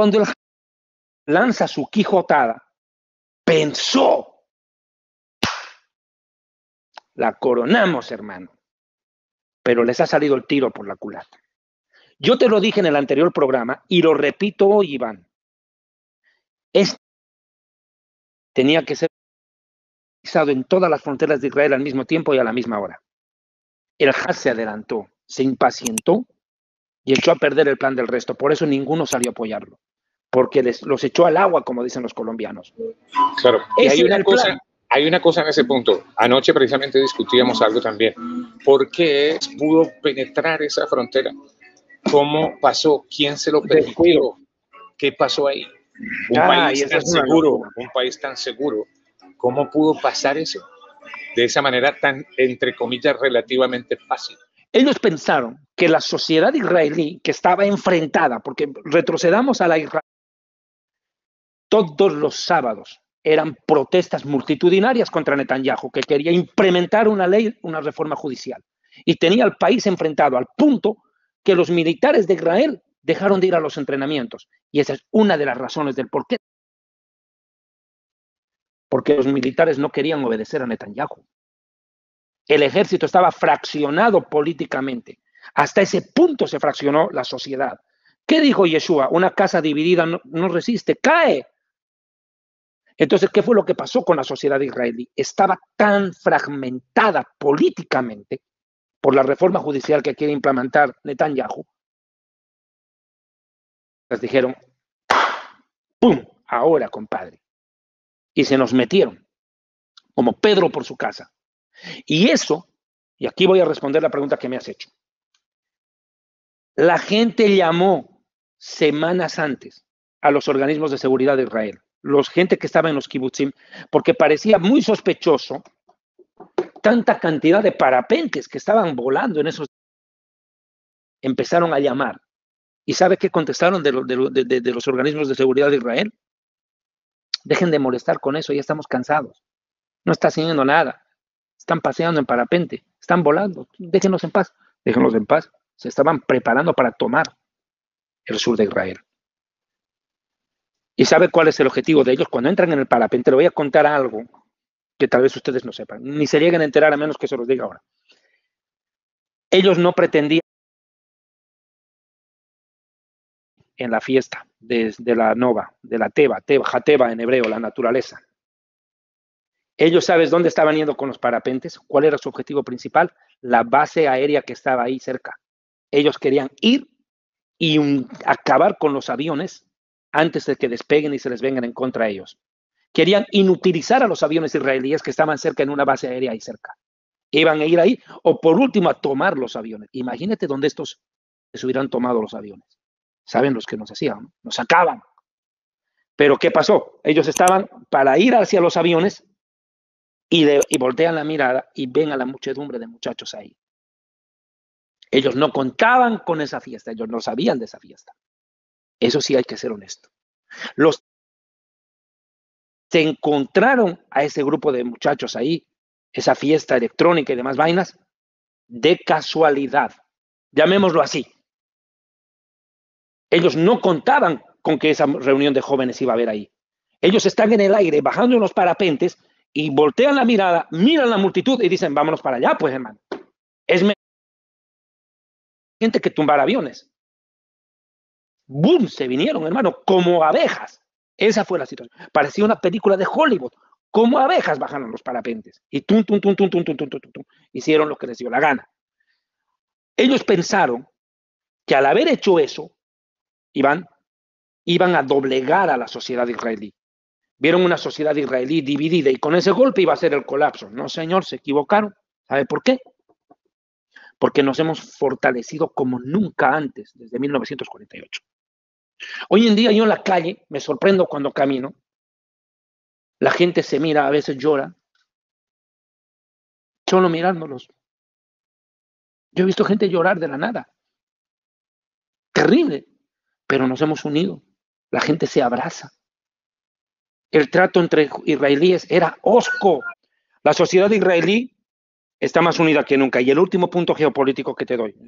Cuando el lanza su quijotada, pensó. La coronamos, hermano. Pero les ha salido el tiro por la culata. Yo te lo dije en el anterior programa y lo repito hoy, Iván. Este tenía que ser realizado en todas las fronteras de Israel al mismo tiempo y a la misma hora. El Hamas se adelantó, se impacientó y echó a perder el plan del resto. Por eso ninguno salió a apoyarlo. Porque los echó al agua, como dicen los colombianos. Claro. Y hay una cosa en ese punto. Anoche precisamente discutíamos algo también. ¿Por qué pudo penetrar esa frontera? ¿Cómo pasó? ¿Quién se lo permitió? ¿Qué pasó ahí? Un país tan seguro. ¿Cómo pudo pasar eso? De esa manera tan, entre comillas, relativamente fácil. Ellos pensaron que la sociedad israelí que estaba enfrentada, porque retrocedamos a la Israel, todos los sábados eran protestas multitudinarias contra Netanyahu, que quería implementar una ley, una reforma judicial. Y tenía al país enfrentado al punto que los militares de Israel dejaron de ir a los entrenamientos. Y esa es una de las razones del por qué. Porque los militares no querían obedecer a Netanyahu. El ejército estaba fraccionado políticamente. Hasta ese punto se fraccionó la sociedad. ¿Qué dijo Yeshua? Una casa dividida no resiste, cae. Entonces, ¿qué fue lo que pasó con la sociedad israelí? Estaba tan fragmentada políticamente por la reforma judicial que quiere implementar Netanyahu. Les dijeron, ¡pum! Ahora, compadre. Y se nos metieron, como Pedro por su casa. Y eso, y aquí voy a responder la pregunta que me has hecho. La gente llamó semanas antes a los organismos de seguridad de Israel, los gente que estaba en los kibutzim, porque parecía muy sospechoso tanta cantidad de parapentes que estaban volando en esos. Empezaron a llamar. ¿Y sabe qué contestaron de los organismos de seguridad de Israel? Dejen de molestar con eso, ya estamos cansados. No está haciendo nada. Están paseando en parapente, están volando, déjenos en paz, déjenos en paz. Se estaban preparando para tomar el sur de Israel. ¿Y sabe cuál es el objetivo de ellos? Cuando entran en el parapente, le voy a contar algo que tal vez ustedes no sepan, ni se lleguen a enterar a menos que se los diga ahora. Ellos no pretendían en la fiesta de la Nova, de la Teva, HaTeva en hebreo, la naturaleza. Ellos sabes dónde estaban yendo con los parapentes, cuál era su objetivo principal, la base aérea que estaba ahí cerca. Ellos querían ir y acabar con los aviones antes de que despeguen y se les vengan en contra a ellos. Querían inutilizar a los aviones israelíes que estaban cerca en una base aérea ahí cerca. Iban a ir ahí o por último a tomar los aviones. Imagínate dónde estos se hubieran tomado los aviones. Saben los que nos hacían, nos sacaban. Pero ¿qué pasó? Ellos estaban para ir hacia los aviones. Y voltean la mirada y ven a la muchedumbre de muchachos ahí. Ellos no contaban con esa fiesta, ellos no sabían de esa fiesta. Eso sí hay que ser honesto. Se encontraron a ese grupo de muchachos ahí, esa fiesta electrónica y demás vainas, de casualidad. Llamémoslo así. Ellos no contaban con que esa reunión de jóvenes iba a haber ahí. Ellos están en el aire, bajando en los parapentes, y voltean la mirada, miran la multitud y dicen, vámonos para allá, pues, hermano. Es mejor gente que tumbar aviones. ¡Bum! Se vinieron, hermano, como abejas. Esa fue la situación. Parecía una película de Hollywood. Como abejas bajaron los parapentes. Y tum, tum, tum, tum, tum, tum, tum, tum, tum, tum. Hicieron lo que les dio la gana. Ellos pensaron que al haber hecho eso, iban a doblegar a la sociedad israelí. Vieron una sociedad israelí dividida y con ese golpe iba a ser el colapso. No, señor, se equivocaron. ¿Sabe por qué? Porque nos hemos fortalecido como nunca antes, desde 1948. Hoy en día yo en la calle me sorprendo cuando camino. La gente se mira, a veces llora. Solo mirándolos. Yo he visto gente llorar de la nada. Terrible. Pero nos hemos unido. La gente se abraza. El trato entre israelíes era hosco. La sociedad israelí está más unida que nunca. Y el último punto geopolítico que te doy,